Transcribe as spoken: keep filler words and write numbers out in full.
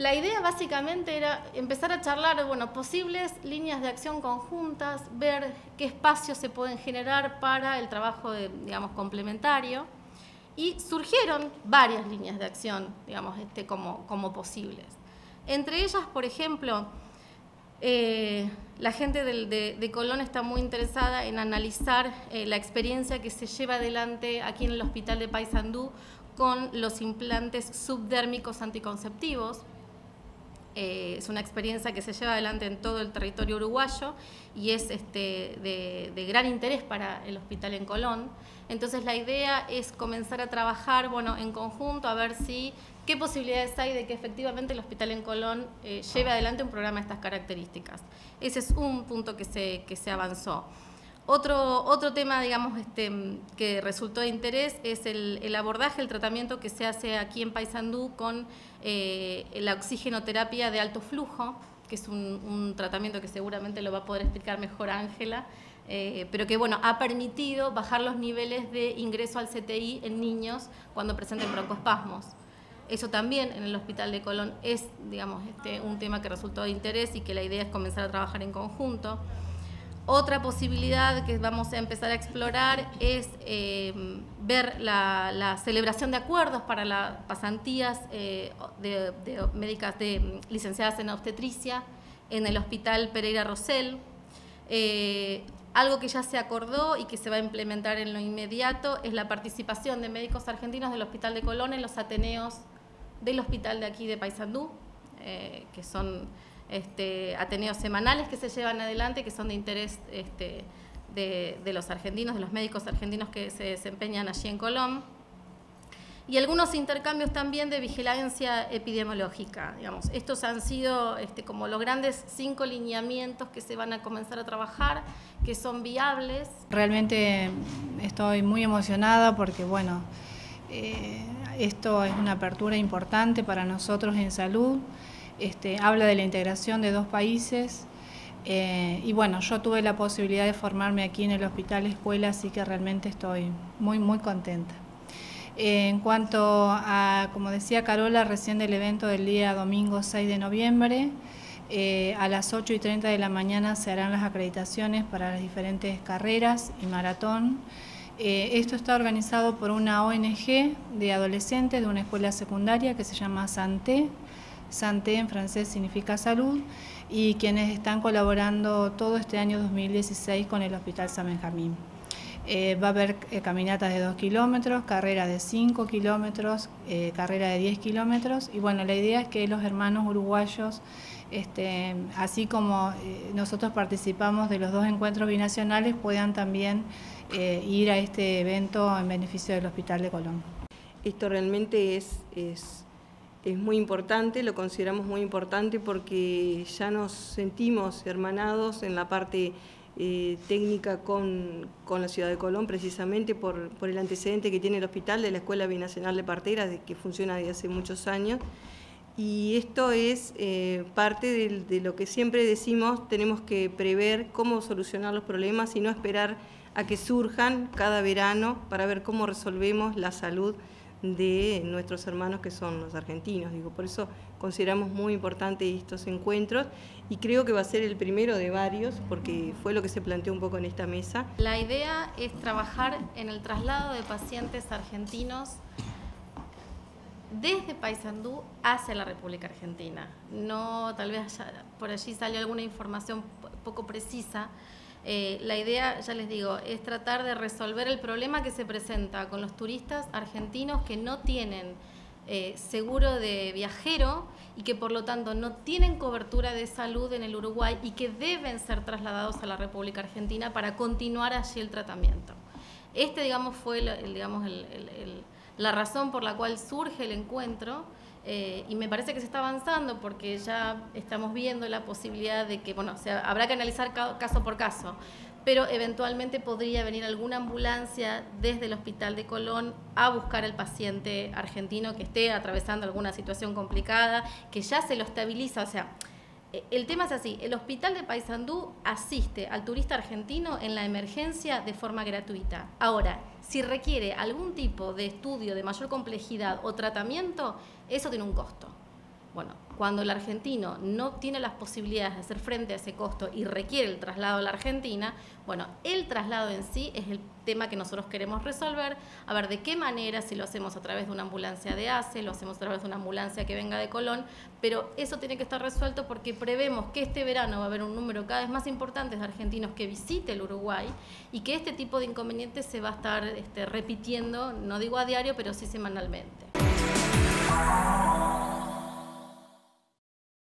La idea básicamente era empezar a charlar, bueno, posibles líneas de acción conjuntas, ver qué espacios se pueden generar para el trabajo, de, digamos, complementario. Y surgieron varias líneas de acción, digamos, este, como, como posibles. Entre ellas, por ejemplo, eh, la gente del, de, de Colón está muy interesada en analizar eh, la experiencia que se lleva adelante aquí en el Hospital de Paysandú con los implantes subdérmicos anticonceptivos. Eh, es una experiencia que se lleva adelante en todo el territorio uruguayo y es este, de, de gran interés para el hospital en Colón. Entonces la idea es comenzar a trabajar, bueno, en conjunto a ver si qué posibilidades hay de que efectivamente el hospital en Colón eh, lleve adelante un programa de estas características. Ese es un punto que se, que se avanzó. Otro, otro tema, digamos, este, que resultó de interés es el, el abordaje, el tratamiento que se hace aquí en Paysandú con eh, la oxigenoterapia de alto flujo, que es un, un tratamiento que seguramente lo va a poder explicar mejor Ángela, eh, pero que, bueno, ha permitido bajar los niveles de ingreso al C T I en niños cuando presenten broncoespasmos. Eso también en el Hospital de Colón es, digamos, este, un tema que resultó de interés y que la idea es comenzar a trabajar en conjunto. Otra posibilidad que vamos a empezar a explorar es eh, ver la, la celebración de acuerdos para las pasantías eh, de, de médicas de, licenciadas en obstetricia en el Hospital Pereira Rosel. Eh, algo que ya se acordó y que se va a implementar en lo inmediato es la participación de médicos argentinos del Hospital de Colón en los ateneos del hospital de aquí de Paysandú, eh, que son... Este, ateneos semanales que se llevan adelante, que son de interés este, de, de los argentinos, de los médicos argentinos que se desempeñan allí en Colón. Y algunos intercambios también de vigilancia epidemiológica, digamos. Estos han sido este, como los grandes cinco lineamientos que se van a comenzar a trabajar, que son viables. Realmente estoy muy emocionada porque, bueno, eh, esto es una apertura importante para nosotros en salud. Este, habla de la integración de dos países eh, y bueno, yo tuve la posibilidad de formarme aquí en el Hospital Escuela, así que realmente estoy muy, muy contenta. Eh, en cuanto a, como decía Carola, recién del evento del día domingo seis de noviembre, eh, a las ocho y treinta de la mañana se harán las acreditaciones para las diferentes carreras y maratón. Eh, esto está organizado por una O N G de adolescentes de una escuela secundaria que se llama Santé. Santé en francés significa salud, y quienes están colaborando todo este año dos mil dieciséis con el Hospital San Benjamín. Eh, va a haber eh, caminatas de dos kilómetros, carreras de cinco kilómetros, eh, carreras de diez kilómetros, y bueno, la idea es que los hermanos uruguayos, este, así como eh, nosotros participamos de los dos encuentros binacionales, puedan también eh, ir a este evento en beneficio del Hospital de Colón. Esto realmente es... es... Es muy importante, lo consideramos muy importante porque ya nos sentimos hermanados en la parte eh, técnica con, con la ciudad de Colón, precisamente por, por el antecedente que tiene el hospital de la Escuela Binacional de Parteras, que funciona desde hace muchos años. Y esto es eh, parte de, de lo que siempre decimos, tenemos que prever cómo solucionar los problemas y no esperar a que surjan cada verano para ver cómo resolvemos la salud de nuestros hermanos que son los argentinos. Digo, por eso consideramos muy importante estos encuentros y creo que va a ser el primero de varios porque fue lo que se planteó un poco en esta mesa. La idea es trabajar en el traslado de pacientes argentinos desde Paysandú hacia la República Argentina. No, tal vez haya, por allí salió alguna información poco precisa. Eh, la idea, ya les digo, es tratar de resolver el problema que se presenta con los turistas argentinos que no tienen eh, seguro de viajero y que por lo tanto no tienen cobertura de salud en el Uruguay y que deben ser trasladados a la República Argentina para continuar allí el tratamiento. Este, digamos, fue el, el, digamos, el, el, el, la razón por la cual surge el encuentro. Eh, y me parece que se está avanzando porque ya estamos viendo la posibilidad de que, bueno, o sea, habrá que analizar caso por caso, pero eventualmente podría venir alguna ambulancia desde el Hospital de Colón a buscar al paciente argentino que esté atravesando alguna situación complicada, que ya se lo estabiliza. O sea, el tema es así, el Hospital de Paysandú asiste al turista argentino en la emergencia de forma gratuita. Ahora, si requiere algún tipo de estudio de mayor complejidad o tratamiento, eso tiene un costo. Bueno, cuando el argentino no tiene las posibilidades de hacer frente a ese costo y requiere el traslado a la Argentina, bueno, el traslado en sí es el tema que nosotros queremos resolver, a ver de qué manera, si lo hacemos a través de una ambulancia de ACE, lo hacemos a través de una ambulancia que venga de Colón, pero eso tiene que estar resuelto porque prevemos que este verano va a haber un número cada vez más importante de argentinos que visite el Uruguay y que este tipo de inconvenientes se va a estar este, repitiendo, no digo a diario, pero sí semanalmente.